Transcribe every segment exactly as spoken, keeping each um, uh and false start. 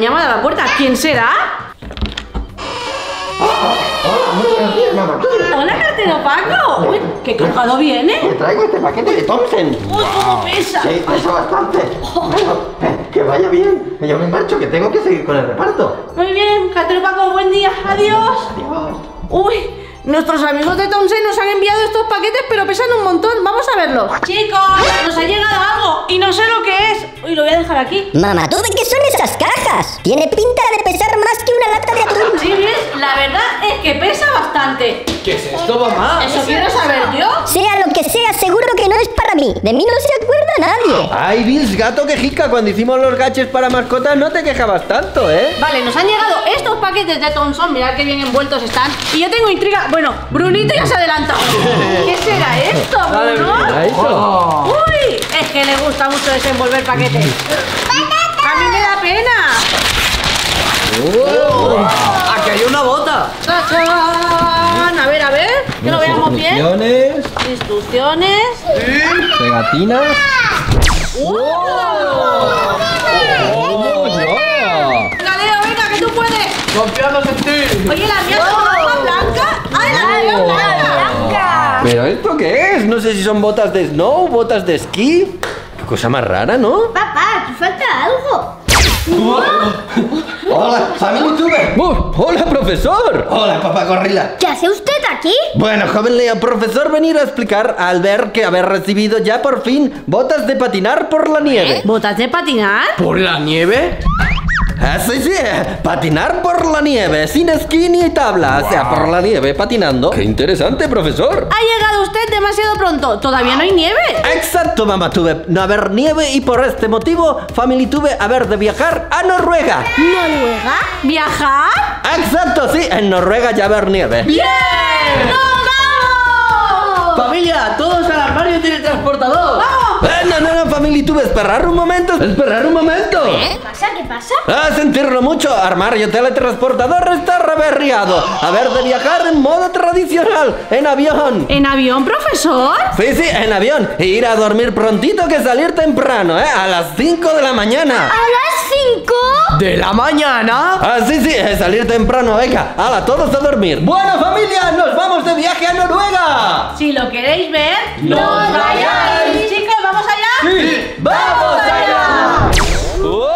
han llamado a la puerta. ¿Quién será? ¡Hola, cartero Paco! ¡Uy, qué cargado viene! Te traigo este paquete de Thomsen. ¡Uy, cómo pesa! Sí, pesa bastante. Bueno, que vaya bien. Yo me marcho, que tengo que seguir con el reparto. Muy bien, cartero Paco, buen día. Adiós. Adiós. Uy, nuestros amigos de Thomsen nos han enviado estos paquetes, pero pesan un montón. Vamos a verlos. Chicos, nos ha llegado algo y no sé lo que es. Uy, lo voy a dejar aquí. Mamá, ¿tú ves qué son esas cajas? Tiene pinta de pesar más que una lata de atún. Sí, ¿ves? La verdad es que pesa bastante. ¿Qué es esto, mamá? ¿Eso quiero saber yo? Sea lo que sea, seguro que no es para mí. De mí no se acuerda nadie. Ay, Bills, gato quejica. Cuando hicimos los gaches para mascotas no te quejabas tanto, ¿eh? Vale, nos han llegado estos paquetes de Thomsen. Mirad qué bien envueltos están. Y yo tengo intriga. Bueno, Brunito ya se adelantó. ¿Qué será esto, Bruno? Oh. Uy, es que le gusta mucho desenvolver paquetes. ¡Patata! ¡A mí me da pena! Oh. Oh. ¡Aquí hay una bota! ¡Tachán! A ver, a ver, que lo veamos bien. Instrucciones. Instrucciones. ¿Sí? Pegatinas. ¡Wow! Oh. Oh. Oh. ¡Galeo, venga, que tú puedes! ¡Confiamos en ti! Oye, la mía oh. ¿Pero esto qué es? No sé si son botas de snow, botas de esquí. Qué cosa más rara, ¿no? Papá, te falta algo. ¡Hola, FamilyTube! Oh, ¡Hola, profesor! ¡Hola, papá gorila! ¿Qué hace usted aquí? Bueno, joven Leo, profesor, venir a explicar al ver que haber recibido ya por fin botas de patinar por la nieve. ¿Eh? ¿Botas de patinar? ¿Por la nieve? Ah, sí, sí, patinar por la nieve, sin esquí ni tabla, wow. O sea, por la nieve, patinando. ¡Qué interesante, profesor! Ha llegado usted demasiado pronto, todavía no hay nieve. Exacto, mamá Tube, no haber nieve y por este motivo, FamilyTube, haber de viajar a Noruega. ¿Noruega? ¿Viajar? Exacto, sí, en Noruega ya haber nieve. ¡Bien! ¡Nos vamos! ¡Familia, todos al armario teletransportador! ¡Vamos! Eh, no, no, no, FamilyTube, esperar un momento, esperar un momento. ¿Qué pasa? ¿Qué pasa? Ah, sentirlo mucho, armario teletransportador está reberriado. A ver, de viajar en modo tradicional, en avión. ¿En avión, profesor? Sí, sí, en avión, e ir a dormir prontito que salir temprano, eh, a las cinco de la mañana. ¿A las cinco? ¿De la mañana? Ah, sí, sí, salir temprano, venga, ala, todos a dormir. Bueno, familia, nos vamos de viaje a Noruega. Si lo queréis ver, ¡nos vayáis! Chicos, ¿vamos allá? ¡Sí! ¡Vamos allá! Uh,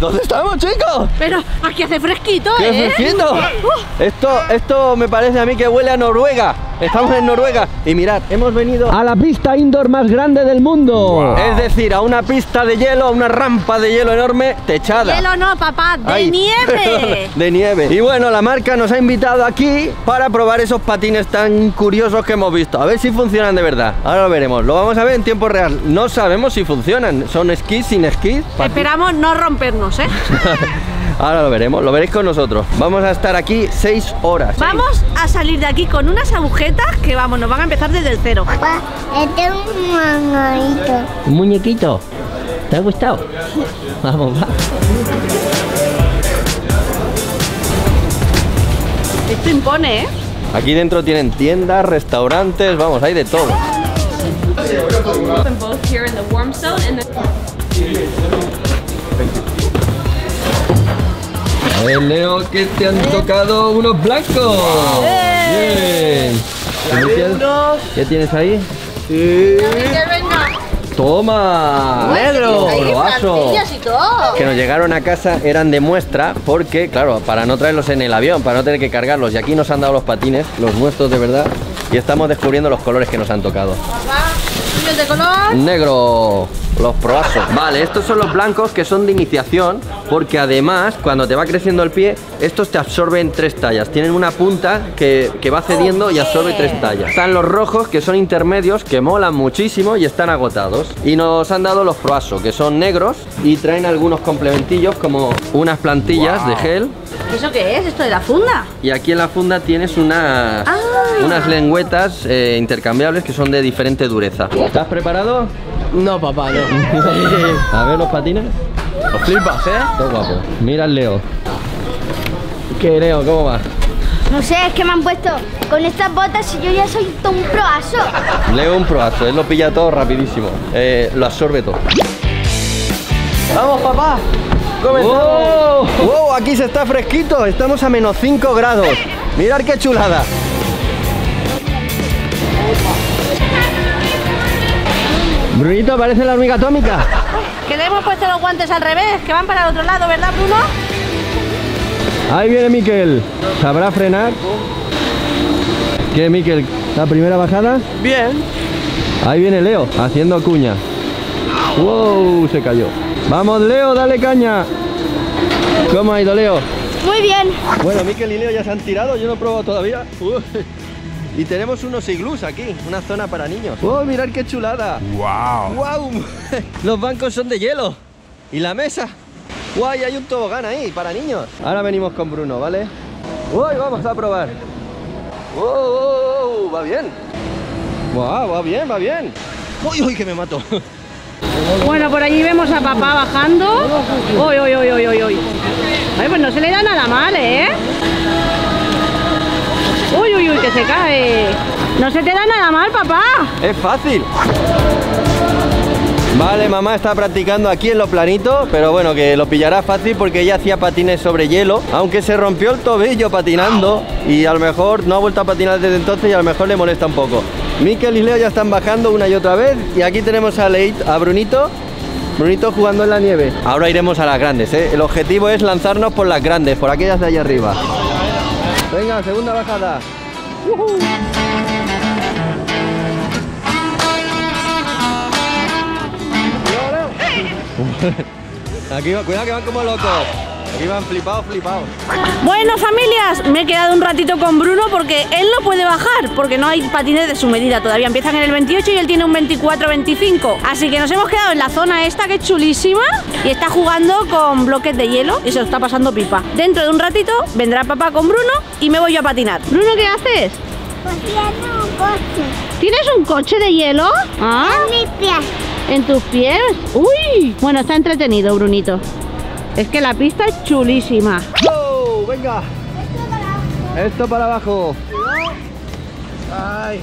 ¿Dónde estamos, chicos? Pero aquí hace fresquito, ¿eh? ¡Qué fresquito! Uh. Esto, esto me parece a mí que huele a Noruega. Estamos en Noruega y mirad, hemos venido a la pista indoor más grande del mundo. Wow. Es decir, a una pista de hielo, a una rampa de hielo enorme techada. Hielo no, papá, de Ay, nieve. De nieve. Y bueno, la marca nos ha invitado aquí para probar esos patines tan curiosos que hemos visto. A ver si funcionan de verdad. Ahora lo veremos, lo vamos a ver en tiempo real. No sabemos si funcionan, son esquís, sin esquís. Esperamos no rompernos, ¿eh? Ahora lo veremos, lo veréis con nosotros. Vamos a estar aquí seis horas. ¿Sí? Vamos a salir de aquí con unas agujetas que vamos, nos van a empezar desde el cero. Papá, este es un muñequito. ¿Un muñequito? ¿Te ha gustado? Sí. Vamos, va. Esto impone, ¿eh? Aquí dentro tienen tiendas, restaurantes, vamos, hay de todo. A ver, Leo, que te han tocado unos blancos. ¡Eh! Bien. ¿Qué tienes? ¿Qué tienes ahí? Sí. Toma, negro, vaso. Que nos llegaron a casa, eran de muestra, porque, claro, para no traerlos en el avión, para no tener que cargarlos. Y aquí nos han dado los patines, los nuestros de verdad, y estamos descubriendo los colores que nos han tocado. ¿De color? Negro. Los proazos. Vale, estos son los blancos que son de iniciación, porque además cuando te va creciendo el pie, estos te absorben tres tallas. Tienen una punta que, que va cediendo y absorbe tres tallas. Están los rojos, que son intermedios, que molan muchísimo y están agotados. Y nos han dado los proazos, que son negros y traen algunos complementillos como unas plantillas wow. de gel. ¿Eso qué es? ¿Esto de la funda? Y aquí en la funda tienes unas, ah. unas lengüetas eh, intercambiables que son de diferente dureza. ¿Estás preparado? No, papá, no. A ver los patines. Los flipas, ¿eh? Todo guapo. Mira el Leo. ¿Qué, Leo? ¿Cómo va? No sé, es que me han puesto con estas botas y yo ya soy un proazo. Leo un proazo, él lo pilla todo rapidísimo. Eh, lo absorbe todo. ¡Vamos, papá! ¡Comenzamos! ¡Wow! ¡Wow! Aquí se está fresquito, estamos a menos cinco grados. Mirad qué chulada. Brunito, parece la hormiga atómica. Que le hemos puesto los guantes al revés, que van para el otro lado, ¿verdad, Bruno? Ahí viene Miquel. ¿Sabrá frenar? ¿Qué, Miquel? ¿La primera bajada? Bien. Ahí viene Leo, haciendo cuña. ¡Wow! Se cayó. Vamos, Leo, dale caña. ¿Cómo ha ido, Leo? Muy bien. Bueno, Miquel y Leo ya se han tirado, yo no he probado todavía. Uy. Y tenemos unos iglús aquí, una zona para niños. ¡Oh, mirad qué chulada! ¡Wow! ¡Wow! Los bancos son de hielo. Y la mesa. ¡Guay! Hay un tobogán ahí para niños. Ahora venimos con Bruno, ¿vale? ¡Uy! Vamos a probar. ¡Oh, oh, oh! ¡Va bien! ¡Wow! ¡Va bien, va bien! ¡Uy, uy! ¡Que me mato! Bueno, por allí vemos a papá bajando. ¡Uy, uy, uy, uy, uy, uy! Ay, pues no se le da nada mal, ¿eh? ¡Uy, uy, uy! ¡Que se cae! ¡No se te da nada mal, papá! ¡Es fácil! Vale, mamá está practicando aquí en lo planito, pero bueno, que lo pillará fácil porque ella hacía patines sobre hielo, aunque se rompió el tobillo patinando y a lo mejor no ha vuelto a patinar desde entonces y a lo mejor le molesta un poco. Miquel y Leo ya están bajando una y otra vez y aquí tenemos a, Leit, a Brunito. Brunito jugando en la nieve. Ahora iremos a las grandes, ¿eh? El objetivo es lanzarnos por las grandes, por aquellas de allá arriba. Venga, segunda bajada. Uh-huh. Aquí, cuidado que van como locos. Aquí van flipados, flipados. Bueno, familias, me he quedado un ratito con Bruno porque él no puede bajar, porque no hay patines de su medida todavía. Empiezan en el veintiocho y él tiene un veinticuatro veinticinco. Así que nos hemos quedado en la zona esta que es chulísima y está jugando con bloques de hielo y se lo está pasando pipa. Dentro de un ratito vendrá papá con Bruno y me voy yo a patinar. Bruno, ¿qué haces? Cociendo un coche. ¿Tienes un coche de hielo? Ah. En mis pies. ¿En tus pies? ¡Uy! Bueno, está entretenido, Brunito. Es que la pista es chulísima. ¡Oh! ¡Venga! Esto para abajo. Esto para abajo. Ay.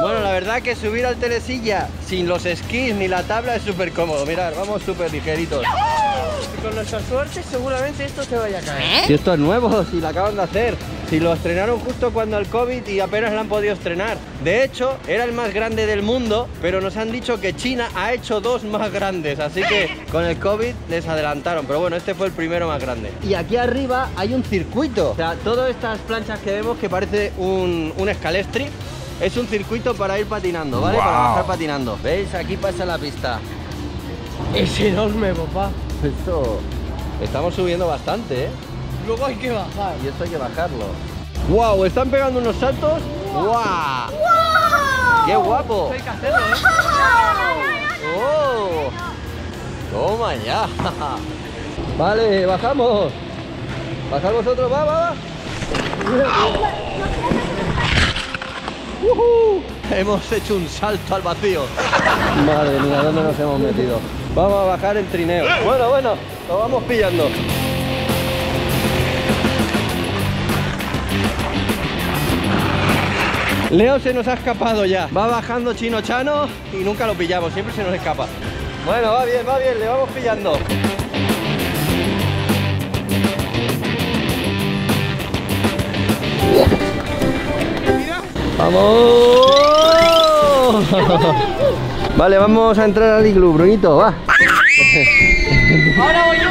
Bueno, la verdad que subir al telesilla sin los esquís ni la tabla es súper cómodo. Mirad, vamos súper ligeritos. Con nuestra suerte seguramente esto se vaya a caer. Si esto es nuevo, si lo acaban de hacer. Si lo estrenaron justo cuando el COVID y apenas lo han podido estrenar. De hecho, era el más grande del mundo, pero nos han dicho que China ha hecho dos más grandes. Así que con el COVID les adelantaron. Pero bueno, este fue el primero más grande. Y aquí arriba hay un circuito. O sea, todas estas planchas que vemos que parece un, un escalestri. Es un circuito para ir patinando, ¿vale? Wow. Para bajar patinando. ¿Veis? Aquí pasa la pista. Es enorme, papá. Esto... Estamos subiendo bastante, ¿eh? Luego hay que bajar. Y esto hay que bajarlo. ¡Wow! Están pegando unos saltos. ¡Wow! ¡Wow! ¡Qué guapo! Hay que hacerlo, ¿eh? ¡Oh! ¡Toma ya! Vale, bajamos. Bajad vosotros, va, va, va. Uh-huh. Hemos hecho un salto al vacío. Madre mía, ¿dónde nos hemos metido? Vamos a bajar el trineo. Bueno, bueno, lo vamos pillando. Leo se nos ha escapado ya. Va bajando Chino Chano y nunca lo pillamos, siempre se nos escapa. Bueno, va bien, va bien, le vamos pillando. ¡Vamos! Vale, vamos a entrar al iglú, Brunito, va. ¡Ahora voy yo!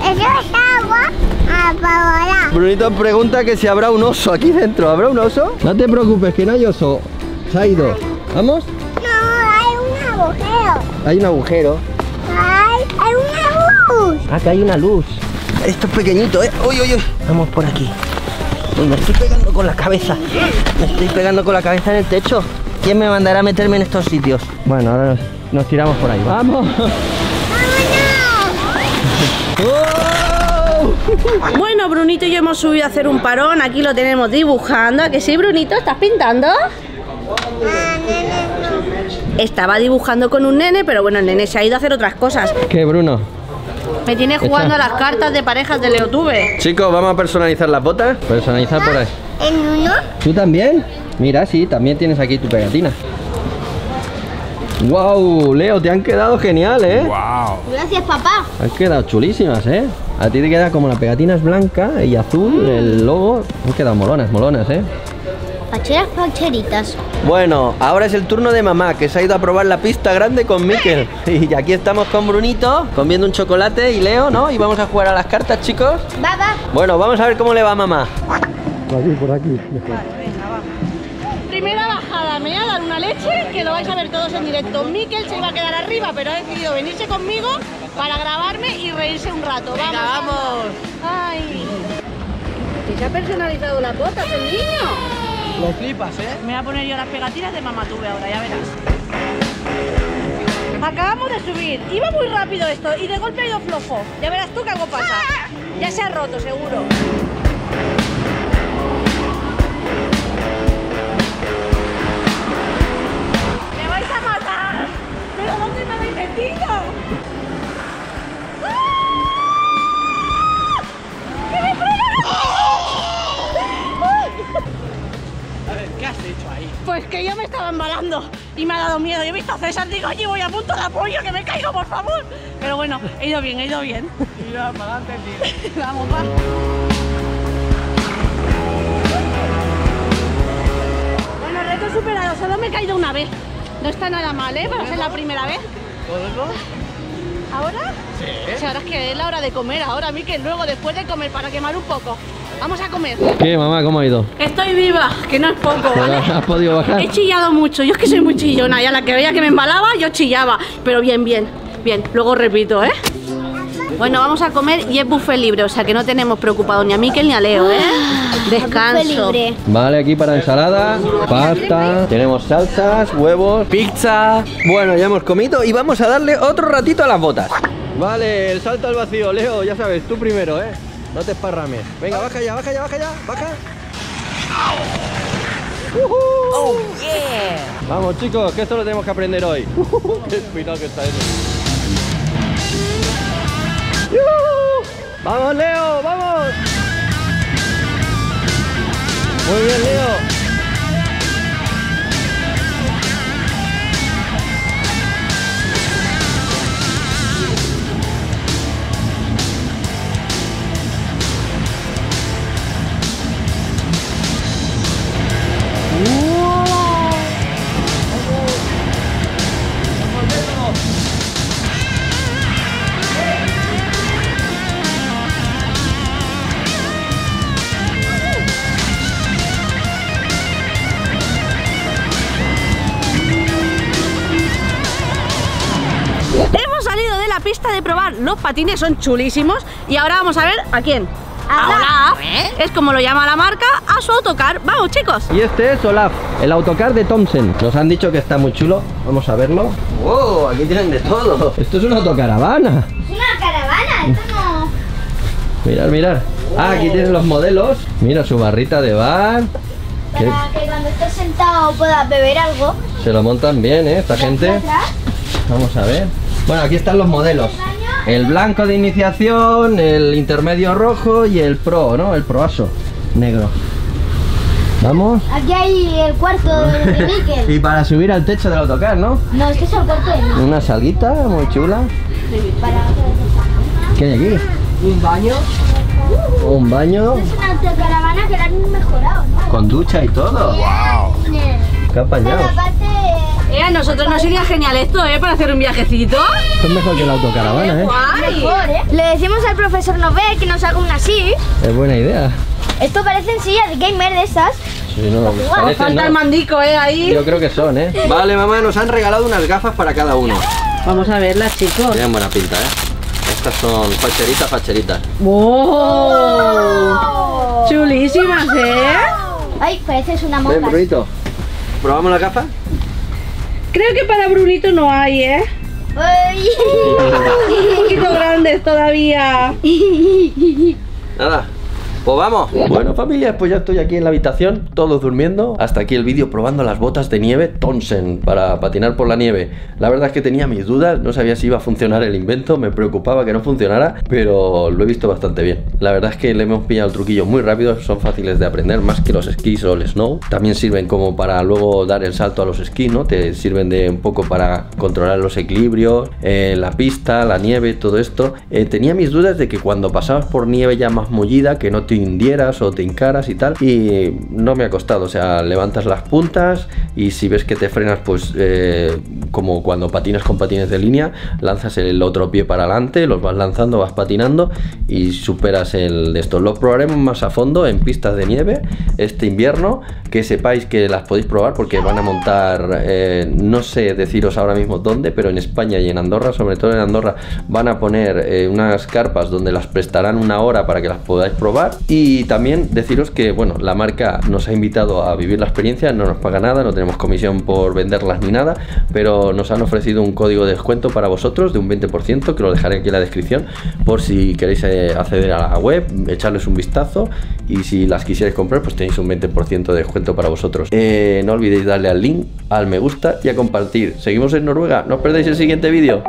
¿Eso está agua? Apagada. Brunito pregunta que si habrá un oso aquí dentro. ¿Habrá un oso? No te preocupes, que no hay oso. Se ha ido. ¿Vamos? No, hay un agujero. ¿Hay un agujero? Hay, hay una luz. Acá hay una luz. Esto es pequeñito, ¿eh? ¡Uy, uy, uy! Vamos por aquí. Uy, me estoy pegando con la cabeza. Me estoy pegando con la cabeza en el techo. ¿Quién me mandará a meterme en estos sitios? Bueno, ahora nos, nos tiramos por ahí. ¡Vamos! ¡Vámonos! Bueno, Brunito y yo hemos subido a hacer un parón. Aquí lo tenemos dibujando. ¿A que sí, Brunito? ¿Estás pintando? Estaba dibujando con un nene, pero bueno, el nene se ha ido a hacer otras cosas. ¿Qué, Bruno? Me tiene jugando a las cartas de parejas de LeoTube. Chicos, vamos a personalizar las botas. Personalizar por ahí. ¿En uno? ¿Tú también? Mira, sí, también tienes aquí tu pegatina. ¡Wow! Leo, te han quedado genial, ¿eh? ¡Wow! Gracias, papá. Han quedado chulísimas, ¿eh? A ti te queda como la pegatina es blanca y azul, mm. el logo. Han quedado molonas, molonas, ¿eh? Pacheras, pacheritas. Bueno, ahora es el turno de mamá, que se ha ido a probar la pista grande con Mikel. Y aquí estamos con Brunito, comiendo un chocolate y Leo, ¿no? Y vamos a jugar a las cartas, chicos. Va, va. Bueno, vamos a ver cómo le va a mamá. Por aquí, por aquí. Vale. Primera bajada, me voy a dar una leche, que lo vais a ver todos en directo. Mikel se iba a quedar arriba, pero ha decidido venirse conmigo para grabarme y reírse un rato. ¡Vamos! Venga, ¡vamos! ¡Ay! ¿Y se ha personalizado las botas el niño? Lo flipas, ¿eh? Me voy a poner yo las pegatinas de MamaTube ahora, ya verás. Acabamos de subir, iba muy rápido esto y de golpe ha ido flojo. Ya verás tú que algo pasa. Ya se ha roto, seguro. Y me ha dado miedo, yo he visto a César, digo, allí voy a punto de apoyo, que me caigo, por favor. Pero bueno, he ido bien, he ido bien. Mira, para adelante, tío. Vamos, va. Bueno, reto superado, solo me he caído una vez. No está nada mal, ¿eh? Para ser la primera vez. ¿Ahora? Sí. O sea, ahora es que es la hora de comer, ahora, Mikel, luego, después de comer, para quemar un poco. Vamos a comer. ¿Qué, mamá? ¿Cómo ha ido? Estoy viva, que no es poco, ¿vale? ¿Has podido bajar? He chillado mucho, yo es que soy muy chillona. Y a la que veía que me embalaba, yo chillaba. Pero bien, bien, bien, luego repito, ¿eh? Bueno, vamos a comer y es buffet libre, o sea que no tenemos preocupado ni a Mikel ni a Leo, ¿eh? Descanso. Vale, aquí para ensalada, pasta, tenemos salsas, huevos, pizza. Bueno, ya hemos comido y vamos a darle otro ratito a las botas. Vale, el salto al vacío, Leo, ya sabes, tú primero, ¿eh? No te esparrames. Venga, baja ya, baja ya, baja ya, baja. Uh-huh. Oh, yeah. Vamos, chicos, que esto lo tenemos que aprender hoy. Uh-huh. Qué espinado que está eso. Uh-huh. Vamos, Leo, vamos. Muy bien, Leo. De probar los patines, son chulísimos. Y ahora vamos a ver a quién. A Olaf, ¿eh? Es como lo llama la marca, a su autocar. Vamos, chicos. Y este es Olaf, el autocar de Thomsen. Nos han dicho que está muy chulo, vamos a verlo. Wow, aquí tienen de todo. Esto es una autocaravana. Es una caravana, esto no. Mirad, mirad. Wow. Ah, aquí tienen los modelos. Mira su barrita de bar. Para ¿Qué? que cuando estés sentado puedas beber algo. Se lo montan bien, ¿eh? Esta gente. Atrás? Vamos a ver. Bueno, aquí están los modelos. El blanco de iniciación, el intermedio rojo y el pro, ¿no? El proaso negro. Vamos. Aquí hay el cuarto de Mikel. Y para subir al techo del autocar, ¿no? No, este es el cuarto de Mikel. Una salita muy chula. ¿Qué hay aquí? Un baño. Uh, Un baño. Es una autocaravana que la han mejorado, ¿no? Con ducha y todo. ¡Wow! ¡Qué apañado! Eh, a nosotros nos iría genial esto, ¿eh? Para hacer un viajecito. Esto es mejor que la autocaravana, ¿eh? Mejor, ¿eh? Le decimos al profesor Nové que nos haga una así. Es buena idea. Esto parecen sillas de gamer de esas. Sí, no, pues wow, parecen, falta no. el mandico, ¿eh? Ahí. Yo creo que son, ¿eh? Vale, mamá, nos han regalado unas gafas para cada uno. Vamos a verlas, chicos. Tienen buena pinta, ¿eh? Estas son facheritas, facheritas. ¡Wow! ¡Wow! Chulísimas, ¿eh? Ay, pareces una mota. Ven, Brunito. ¿Probamos las gafas? Creo que para Brunito no hay, ¿eh? Un poquito grandes todavía. Nada, Pues vamos. Bueno, familia, pues ya estoy aquí en la habitación, todos durmiendo. Hasta aquí el vídeo probando las botas de nieve Thomsen para patinar por la nieve. La verdad es que tenía mis dudas, no sabía si iba a funcionar el invento, me preocupaba que no funcionara, pero lo he visto bastante bien. La verdad es que le hemos pillado el truquillo muy rápido, son fáciles de aprender, más que los esquís o el snow. También sirven como para luego dar el salto a los esquís, ¿no? Te sirven de un poco para controlar los equilibrios, eh, la pista, la nieve, todo esto. Eh, tenía mis dudas de que cuando pasabas por nieve ya más mullida, que no te hundieras o te hincaras y tal, y no me ha costado, o sea, levantas las puntas y si ves que te frenas, pues eh, como cuando patinas con patines de línea, lanzas el otro pie para adelante, los vas lanzando, vas patinando y superas el de estos. Lo probaremos más a fondo en pistas de nieve este invierno, que sepáis que las podéis probar porque van a montar, eh, no sé deciros ahora mismo dónde, pero en España y en Andorra, sobre todo en Andorra, van a poner eh, unas carpas donde las prestarán una hora para que las podáis probar. Y también deciros que, bueno, la marca nos ha invitado a vivir la experiencia, no nos paga nada, no tenemos comisión por venderlas ni nada, pero nos han ofrecido un código de descuento para vosotros de un veinte por ciento, que lo dejaré aquí en la descripción por si queréis eh, acceder a la web, echarles un vistazo, y si las quisierais comprar pues tenéis un veinte por ciento de descuento para vosotros. Eh, no olvidéis darle al link, al me gusta y a compartir. Seguimos en Noruega, no os perdáis el siguiente vídeo.